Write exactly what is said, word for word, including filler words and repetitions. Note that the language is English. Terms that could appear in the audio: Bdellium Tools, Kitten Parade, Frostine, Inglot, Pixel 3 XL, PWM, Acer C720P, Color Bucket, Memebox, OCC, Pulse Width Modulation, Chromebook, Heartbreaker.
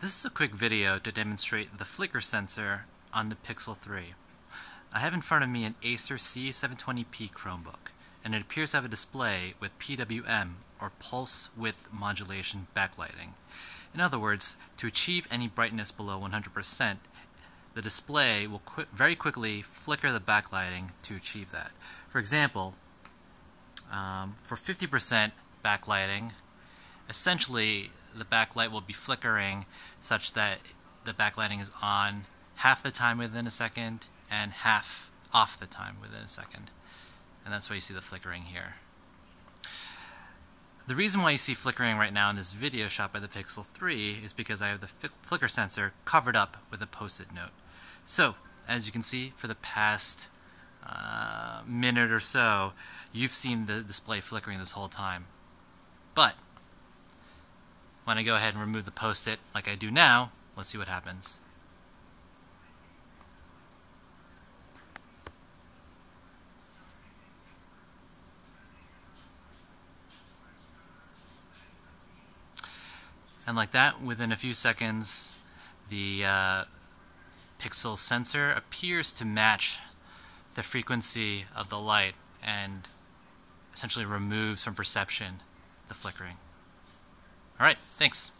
This is a quick video to demonstrate the flicker sensor on the Pixel three. I have in front of me an Acer C seven twenty P Chromebook, and it appears to have a display with P W M, or Pulse Width Modulation backlighting. In other words, to achieve any brightness below one hundred percent, the display will qu very quickly flicker the backlighting to achieve that. For example, um, for fifty percent backlighting, essentially the backlight will be flickering such that the backlighting is on half the time within a second and half off the time within a second. And that's why you see the flickering here. The reason why you see flickering right now in this video shot by the Pixel three is because I have the flicker sensor covered up with a post-it note. So, as you can see, for the past uh, minute or so, you've seen the display flickering this whole time. But when I go ahead and remove the post-it like I do now, let's see what happens. And like that, within a few seconds, the uh, Pixel sensor appears to match the frequency of the light and essentially removes from perception the flickering. All right, thanks.